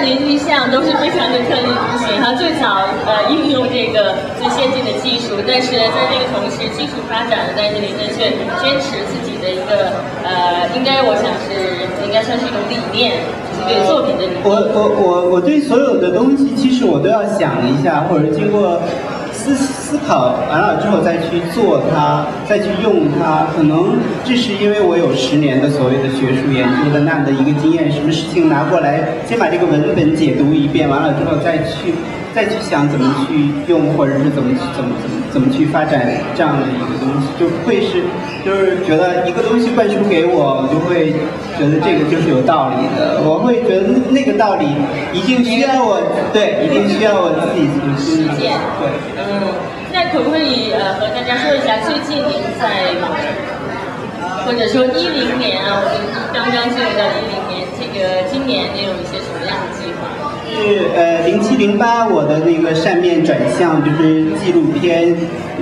的邻居巷都是非常的特立独行哈，最早应用这个最先进的技术，但是在这个同时技术发展了，但是林森却坚持自己的一个我想应该算是一种理念，就是对作品的理念。我对所有的东西，其实我都要想一下，或者经过思考完了之后再去做它，再去用它。可能这是因为我有10年的所谓的学术研究的那样的一个经验，什么事情拿过来，先把这个文本解读一遍，完了之后再去想怎么去用，或者是怎么去发展这样的一个东西，就是觉得一个东西灌输给我，我就会觉得这个就是有道理的，我会觉得那个道理一定需要我自己去实践，对。那可不可以和大家说一下，最近您在忙什么？或者说2010年啊，我们刚刚进入到2010年，这个今年您有一些什么样的计划？是2007、2008我的那个扇面转向就是纪录片，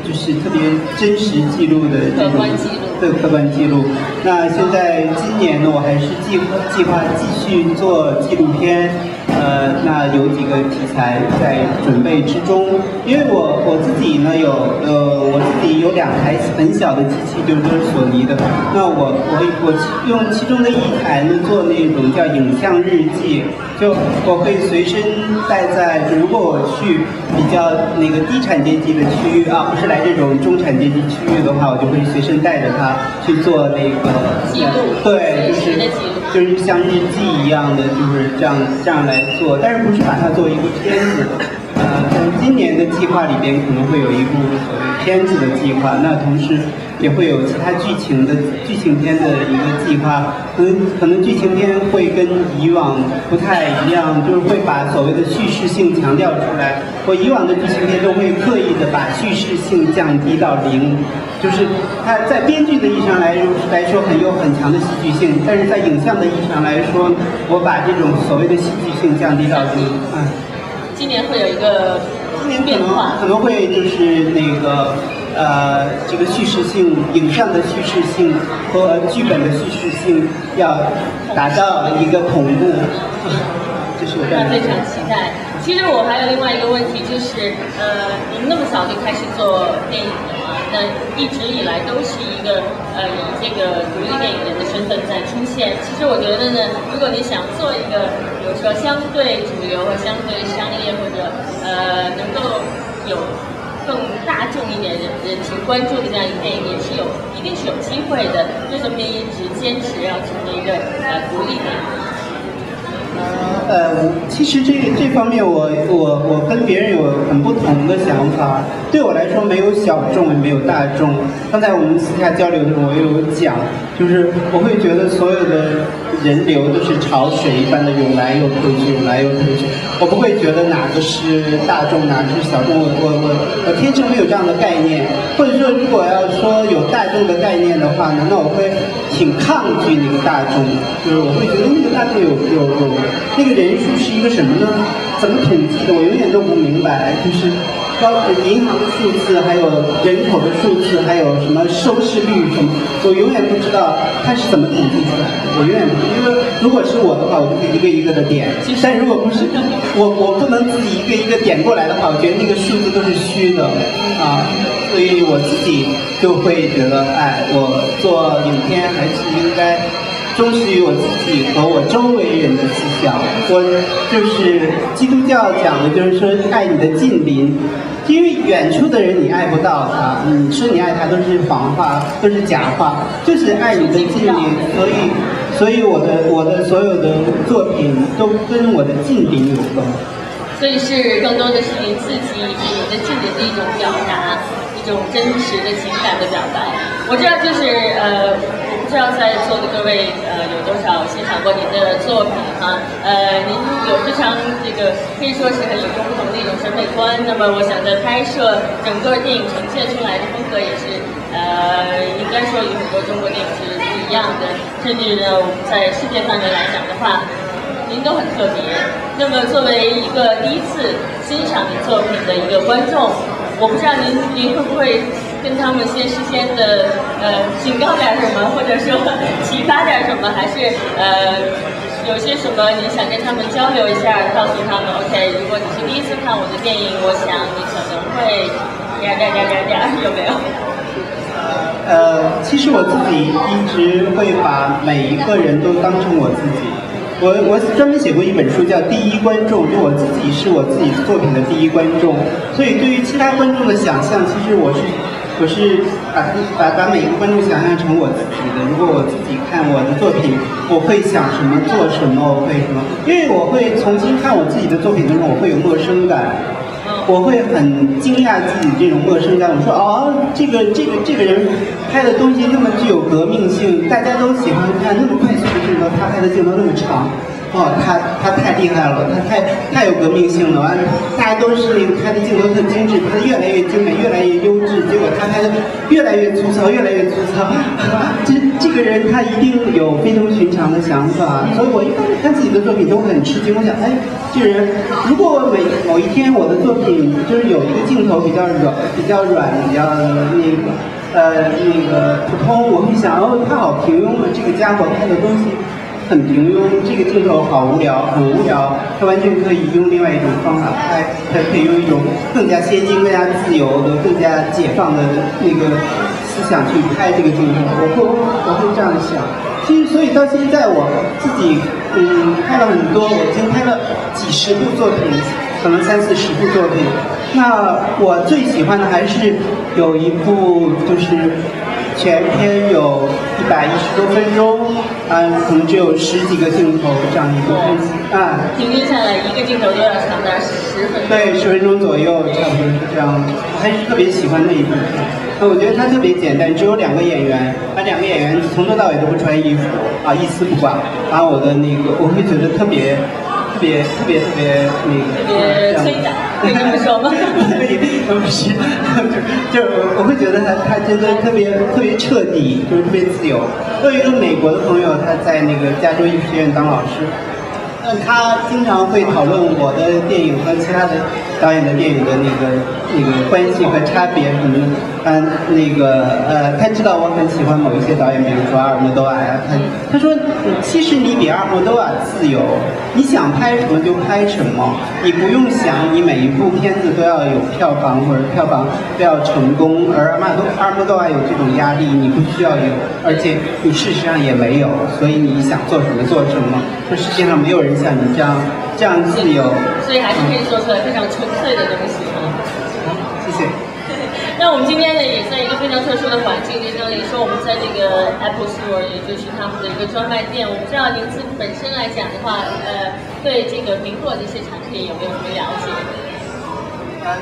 就是特别真实记录的这种客观记录。那现在今年呢，我还是计划继续做纪录片。那有几个题材在准备之中，因为我自己呢有我自己有2台很小的机器，就是都是索尼的。那我用其中的1台呢做那种叫影像日记，就我会随身带在，如果我去比较那个低产阶级的区域啊，不是来这种中产阶级区域的话，我就会随身带着它去做那个记录，对，就是像日记一样的，就是这样来做，但是不是把它作为一部片子。今年的计划里边可能会有一部所谓片子的计划，那同时也会有其他剧情片的一个计划。可能剧情片会跟以往不太一样，就是会把所谓的叙事性强调出来。我以往的剧情片都会刻意的把叙事性降低到0，就是它在编剧的意义上来说很强的戏剧性，但是在影像的意义上来说，我把这种所谓的戏剧性降低到0。今年会有一个变化，可能会就是那个这个叙事性、影像的叙事性和剧本的叙事性要达到一个同步，就是这样。非常期待。其实我还有另外一个问题，就是您那么早就开始做电影了吗？那一直以来都是一个以这个独立电影人的身份在出现。其实我觉得呢，如果你想做一个，比如说相对主流和相对商业，或者能够有更大众一点人群关注的这样一个电影，也是一定是有机会的。为什么您一直坚持要成为一个独立电影？其实这方面我跟别人有很不同的想法。对我来说，没有小众，也没有大众。刚才我们私下交流的时候，我也有讲，就是我会觉得所有的人流都是潮水一般的涌来又退去，涌来又退去。我不会觉得哪个是大众，哪个是小众。我天生没有这样的概念。或者说，如果要说有大众的概念的话，难道我会挺抗拒那个大众？就是我会觉得那个大众有那个人数是一个什么呢？怎么统计的？我永远都不明白。就是包括银行的数字，还有人口的数字，还有什么收视率什么，我永远不知道它是怎么统计出来的。我永远不知道，因为如果是我的话，我就会一个一个的点；但如果不是我不能自己一个一个点过来的话，我觉得那个数字都是虚的啊。所以我自己就会觉得，我做影片还是应该忠实于我自己和我周围人的思想。我就是基督教讲的，就是说爱你的近邻，因为远处的人你爱不到他，你说你爱他都是谎话，都是假话，就是爱你的近邻。所以我的所有的作品都跟我的近邻有关，所以是更多的是你自己对你的近邻的一种表达，一种真实的情感的表白。我知道，就是不知道在座的各位有多少欣赏过您的作品哈？您有非常这个可以说是很与众不同的一种审美观。那么我想在拍摄整个电影呈现出来的风格也是应该说与很多中国电影是不一样的，甚至呢我们在世界范围来讲的话，您都很特别。那么作为一个第一次欣赏您作品的一个观众，我不知道您会不会。跟他们事先的警告点什么，或者说启发点什么，还是有些什么你想跟他们交流一下，告诉他们 OK， 如果你是第一次看我的电影，我想你可能会点，有没有？其实我自己一直会把每一个人都当成我自己。我专门写过一本书叫《第一观众》，就我自己是我自己作品的第一观众，所以对于其他观众的想象，其实我是把每一个观众想象成我自己的。如果我自己看我的作品，我会想什么做什么，我会什么，因为我会重新看我自己的作品的时候，我会有陌生感。我会很惊讶自己这种陌生感。我说哦，这个人拍的东西那么具有革命性，大家都喜欢看，那么快速的镜头，他拍的镜头那么长，哦，他太厉害了，他太有革命性了。完了，大家都是拍的镜头很精致，拍的越来越精美，越来越优质，结果他拍的越来越粗糙，越来越粗糙。这个人他一定有非同寻常的想法，所以我一般看自己的作品都很吃惊。我想，哎，这人如果某一天我的作品就是有一个镜头比较软，比较普通，我会想，哦，他好平庸啊，这个家伙拍的东西很平庸，这个镜头好无聊，很无聊。他完全可以用另外一种方法拍，他可以用一种更加先进、更加自由的、更加解放的那个。想去拍这个镜头，我会这样想。其实，所以到现在我自己，拍了很多，我已经拍了几十部作品，可能30-40部作品。那我最喜欢的还是有一部，就是全篇有110多分钟，可能只有10几个镜头这样一个片子啊。平均下来，一个镜头都要长达10分钟。对，10分钟左右，差不多是这样。我还是特别喜欢那一部。我觉得它特别简单，只有2个演员，2个演员从头到尾都不穿衣服啊，一丝不挂。把我的那个，我会觉得特别那个，特别催感，可以这么说吗？不是，就是我会觉得他真的特别彻底，就是特别自由。我有一个美国的朋友，他在那个加州艺术学院当老师。他经常会讨论我的电影和其他的导演的电影的那个关系和差别什么的。他知道我很喜欢某一些导演，比如说阿尔莫多瓦呀。他说，其实你比阿尔莫多瓦自由，你想拍什么就拍什么，你不用想你每一部片子都要有票房或者票房都要成功，而阿尔莫多瓦有这种压力，你不需要有，而且你事实上也没有，所以你想做什么做什么。这世界上没有人像你这样自由，所以还是可以说出来非常纯粹的东西。谢谢。那我们今天呢，也在一个非常特殊的环境，就像你说，我们在这个 Apple Store， 也就是他们的一个专卖店。我不知道您自己本身来讲的话，对这个苹果这些产品有没有什么了解？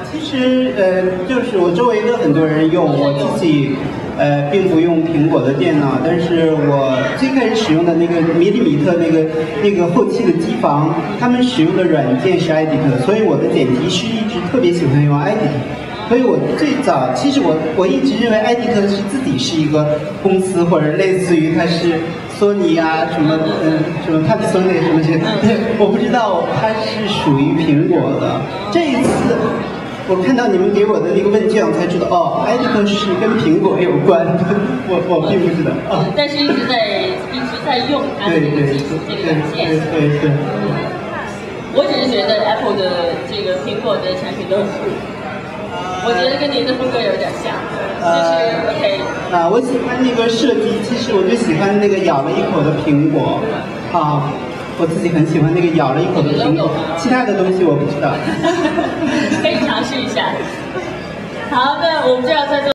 其实就是我周围的很多人用，我自己。并不用苹果的电脑，但是我最开始使用的那个millimeter那个后期的机房，他们使用的软件是 Edit， 所以我的剪辑师一直特别喜欢用 Edit。所以我最早，其实我一直认为 Edit 是自己是一个公司，或者类似于它是索尼啊什么什么 Panasonic 什么这些，我不知道它是属于苹果的。这一次。我看到你们给我的那个问卷，我才知道哦 ，Edit 是跟苹果有关的，我并不知道啊。但是一直在用它的这个技术，这个软件。对。我只是觉得 Apple 的这个苹果的产品都很酷，我觉得跟您的风格有点像。就是 OK。我喜欢那个设计，其实我就喜欢那个咬了一口的苹果，啊。我自己很喜欢那个咬了一口的苹果，其他的东西我不知道。可以尝试一下。好，那我们就要在这。